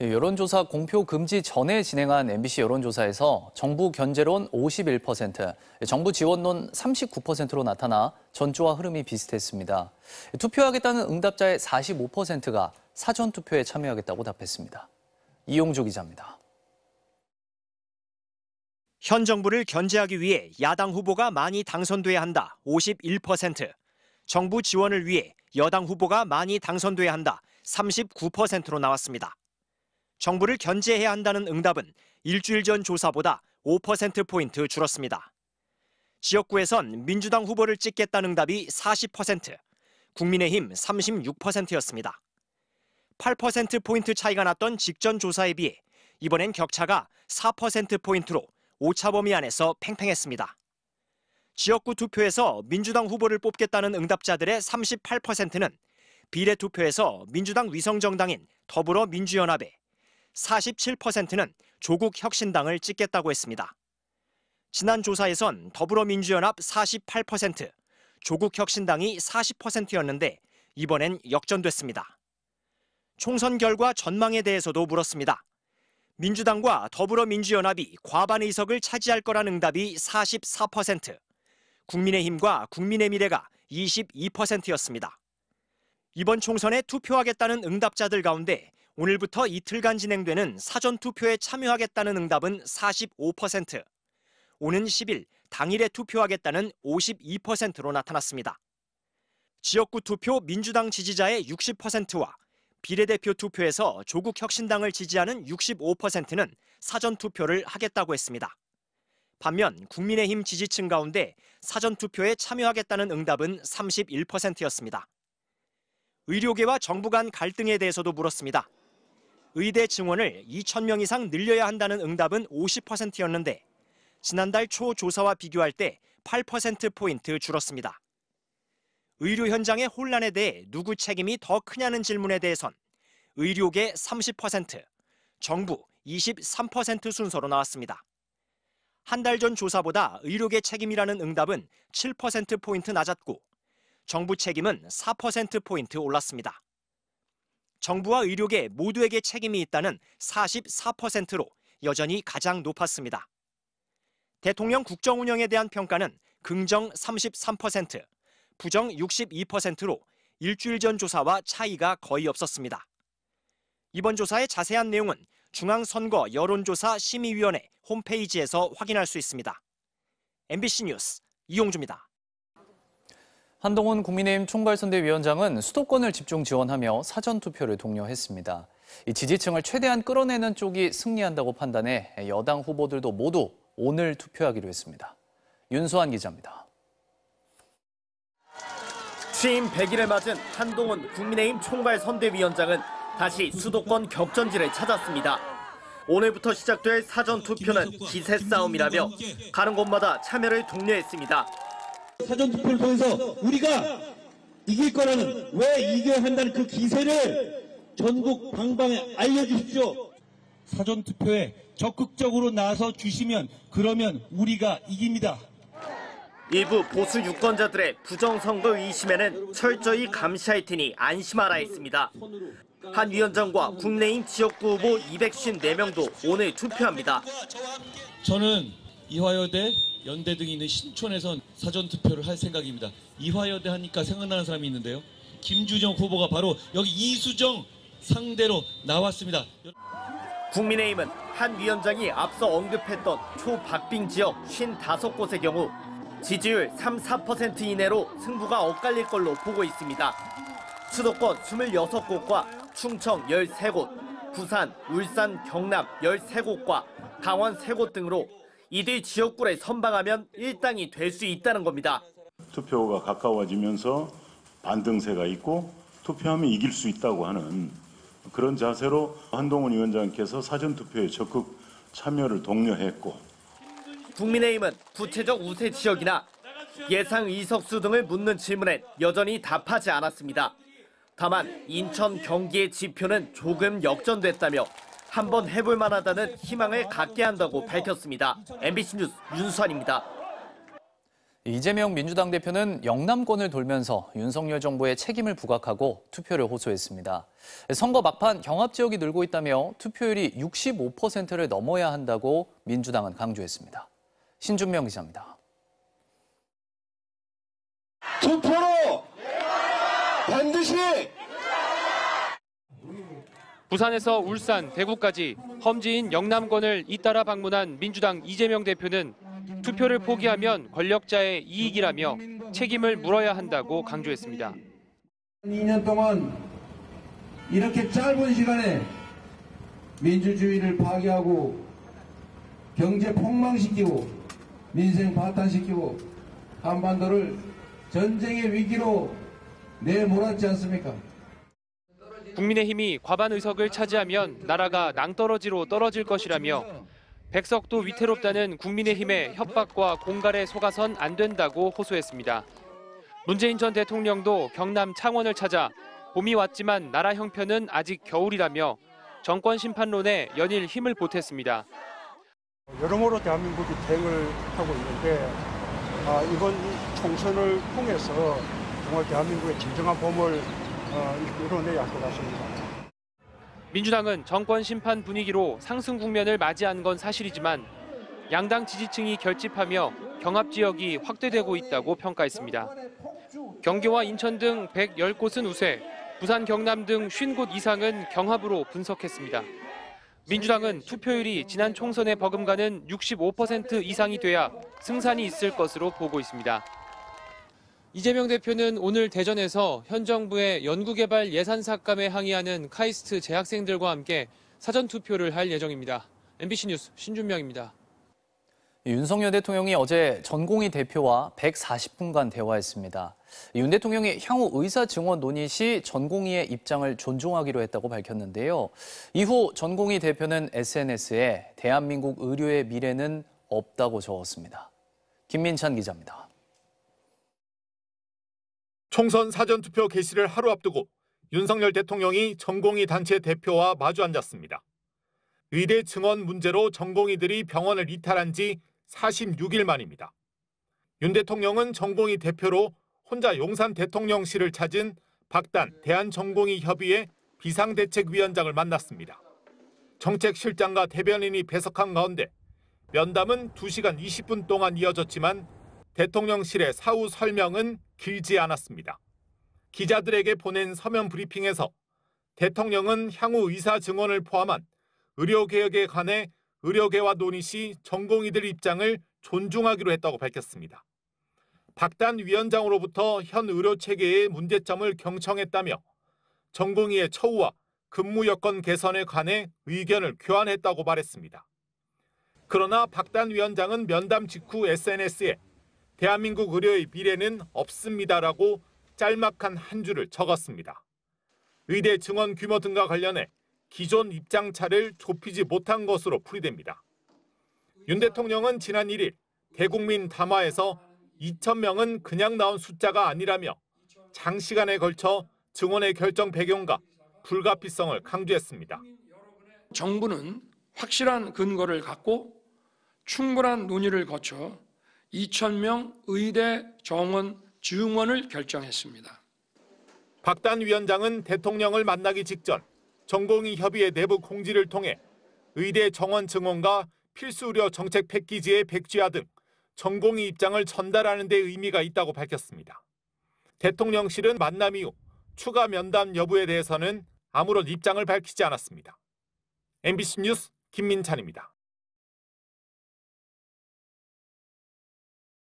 여론조사 공표 금지 전에 진행한 MBC 여론조사에서 정부 견제론 51%, 정부 지원론 39%로 나타나 전주와 흐름이 비슷했습니다. 투표하겠다는 응답자의 45%가 사전투표에 참여하겠다고 답했습니다. 이용주 기자입니다. 현 정부를 견제하기 위해 야당 후보가 많이 당선돼야 한다, 51%. 정부 지원을 위해 여당 후보가 많이 당선돼야 한다, 39%로 나왔습니다. 정부를 견제해야 한다는 응답은 일주일 전 조사보다 5%포인트 줄었습니다. 지역구에선 민주당 후보를 찍겠다는 응답이 40%, 국민의힘 36%였습니다. 8%포인트 차이가 났던 직전 조사에 비해 이번엔 격차가 4%포인트로 오차범위 안에서 팽팽했습니다. 지역구 투표에서 민주당 후보를 뽑겠다는 응답자들의 38%는 비례투표에서 민주당 위성정당인 더불어민주연합에, 47%는 조국혁신당을 찍겠다고 했습니다. 지난 조사에선 더불어민주연합 48%, 조국혁신당이 40%였는데 이번엔 역전됐습니다. 총선 결과 전망에 대해서도 물었습니다. 민주당과 더불어민주연합이 과반 의석을 차지할 거라는 응답이 44%, 국민의힘과 국민의미래가 22%였습니다. 이번 총선에 투표하겠다는 응답자들 가운데 오늘부터 이틀간 진행되는 사전투표에 참여하겠다는 응답은 45%, 오는 10일 당일에 투표하겠다는 52%로 나타났습니다. 지역구 투표 민주당 지지자의 60%와 비례대표 투표에서 조국혁신당을 지지하는 65%는 사전투표를 하겠다고 했습니다. 반면 국민의힘 지지층 가운데 사전투표에 참여하겠다는 응답은 31%였습니다. 의료계와 정부 간 갈등에 대해서도 물었습니다. 의대 증원을 2,000명 이상 늘려야 한다는 응답은 50%였는데 지난달 초 조사와 비교할 때 8%포인트 줄었습니다. 의료 현장의 혼란에 대해 누구 책임이 더 크냐는 질문에 대해선 의료계 30%, 정부 23% 순서로 나왔습니다. 한 달 전 조사보다 의료계 책임이라는 응답은 7%포인트 낮았고 정부 책임은 4%포인트 올랐습니다. 정부와 의료계 모두에게 책임이 있다는 44%로 여전히 가장 높았습니다. 대통령 국정 운영에 대한 평가는 긍정 33%, 부정 62%로 일주일 전 조사와 차이가 거의 없었습니다. 이번 조사의 자세한 내용은 중앙선거 여론조사 심의위원회 홈페이지에서 확인할 수 있습니다. MBC 뉴스 이용주입니다. 한동훈 국민의힘 총괄선대위원장은 수도권을 집중 지원하며 사전투표를 독려했습니다. 이 지지층을 최대한 끌어내는 쪽이 승리한다고 판단해 여당 후보들도 모두 오늘 투표하기로 했습니다. 윤수환 기자입니다. 취임 100일을 맞은 한동훈 국민의힘 총괄선대위원장은 다시 수도권 격전지를 찾았습니다. 오늘부터 시작될 사전투표는 기세 싸움이라며 가는 곳마다 참여를 독려했습니다. 사전투표를 통해서 우리가 이길 거라는, 왜 이겨야 한다는 그 기세를 전국 방방에 알려주십시오. 사전투표에 적극적으로 나서 주시면, 그러면 우리가 이깁니다. 일부 보수 유권자들의 부정선거 의심에는 철저히 감시할 테니 안심하라 했습니다. 한 위원장과 국내인 지역구 후보 254명도 오늘 투표합니다. 저는 이화여대, 연대 등이 있는 신촌에선 사전투표를 할 생각입니다. 이화여대 하니까 생각나는 사람이 있는데요. 김주정 후보가 바로 여기 이수정 상대로 나왔습니다. 국민의힘은 한 위원장이 앞서 언급했던 초박빙 지역 55곳의 경우 지지율 3, 4% 이내로 승부가 엇갈릴 걸로 보고 있습니다. 수도권 26곳과 충청 13곳, 부산, 울산, 경남 13곳과 강원 3곳 등으로 이들 지역구를 선방하면 일당이 될 수 있다는 겁니다. 투표가 가까워지면서 반등세가 있고 투표하면 이길 수 있다고 하는 그런 자세로 한동훈 위원장께서 사전투표에 적극 참여를 독려했고, 국민의힘은 구체적 우세 지역이나 예상 의석수 등을 묻는 질문에 여전히 답하지 않았습니다. 다만 인천, 경기의 지표는 조금 역전됐다며 한번 해볼 만하다는 희망을 갖게 한다고 밝혔습니다. MBC 뉴스 윤수환입니다. 이재명 민주당 대표는 영남권을 돌면서 윤석열 정부의 책임을 부각하고 투표를 호소했습니다. 선거 막판 경합지역이 늘고 있다며 투표율이 65%를 넘어야 한다고 민주당은 강조했습니다. 신준명 기자입니다. 투표로 반드시! 부산에서 울산, 대구까지 험지인 영남권을 잇따라 방문한 민주당 이재명 대표는 투표를 포기하면 권력자의 이익이라며 책임을 물어야 한다고 강조했습니다. 2년 동안 이렇게 짧은 시간에 민주주의를 파괴하고 경제 폭망시키고 민생 파탄시키고 한반도를 전쟁의 위기로 내몰았지 않습니까? 국민의힘이 과반 의석을 차지하면 나라가 낭떠러지로 떨어질 것이라며 백석도 위태롭다는 국민의힘의 협박과 공갈에 속아선 안 된다고 호소했습니다. 문재인 전 대통령도 경남 창원을 찾아 봄이 왔지만 나라 형편은 아직 겨울이라며 정권 심판론에 연일 힘을 보탰습니다. 여러모로 대한민국이 대응을 하고 있는데 이번 총선을 통해서 정말 대한민국의 진정한 봄을 이뤄내야 할 것 같습니다. 민주당은 정권 심판 분위기로 상승 국면을 맞이한 건 사실이지만 양당 지지층이 결집하며 경합 지역이 확대되고 있다고 평가했습니다. 경기와 인천 등 110곳은 우세, 부산, 경남 등 50곳 이상은 경합으로 분석했습니다. 민주당은 투표율이 지난 총선에 버금가는 65% 이상이 돼야 승산이 있을 것으로 보고 있습니다. 이재명 대표는 오늘 대전에서 현 정부의 연구개발 예산 삭감에 항의하는 카이스트 재학생들과 함께 사전투표를 할 예정입니다. MBC 뉴스 신준명입니다. 윤석열 대통령이 어제 전공의 대표와 140분간 대화했습니다. 윤 대통령이 향후 의사 증원 논의 시 전공의의 입장을 존중하기로 했다고 밝혔는데요. 이후 전공의 대표는 SNS에 대한민국 의료의 미래는 없다고 적었습니다. 김민찬 기자입니다. 총선 사전투표 개시를 하루 앞두고 윤석열 대통령이 전공의 단체 대표와 마주 앉았습니다. 의대 증원 문제로 전공의들이 병원을 이탈한 지 46일 만입니다. 윤 대통령은 전공의 대표로 혼자 용산 대통령실을 찾은 박단 대한전공의협의회 비상대책위원장을 만났습니다. 정책실장과 대변인이 배석한 가운데 면담은 2시간 20분 동안 이어졌지만 대통령실의 사후 설명은 길지 않았습니다. 기자들에게 보낸 서면 브리핑에서 대통령은 향후 의사 증원을 포함한 의료개혁에 관해 의료계와 논의 시 전공의들 입장을 존중하기로 했다고 밝혔습니다. 박단 위원장으로부터 현 의료체계의 문제점을 경청했다며 전공의의 처우와 근무 여건 개선에 관해 의견을 교환했다고 말했습니다. 그러나 박단 위원장은 면담 직후 SNS에 대한민국 의료의 미래는 없습니다라고 짤막한 한 줄을 적었습니다. 의대 증원 규모 등과 관련해 기존 입장차를 좁히지 못한 것으로 풀이됩니다. 윤 대통령은 지난 1일 대국민 담화에서 2,000명은 그냥 나온 숫자가 아니라며 장시간에 걸쳐 증원의 결정 배경과 불가피성을 강조했습니다. 정부는 확실한 근거를 갖고 충분한 논의를 거쳐 2,000명 의대 정원 증원을 결정했습니다. 박단 위원장은 대통령을 만나기 직전 전공의 협의회 내부 공지를 통해 의대 정원 증원과 필수 의료 정책 패키지의 백지화 등 전공의 입장을 전달하는 데 의미가 있다고 밝혔습니다. 대통령실은 만남 이후 추가 면담 여부에 대해서는 아무런 입장을 밝히지 않았습니다. MBC 뉴스 김민찬입니다.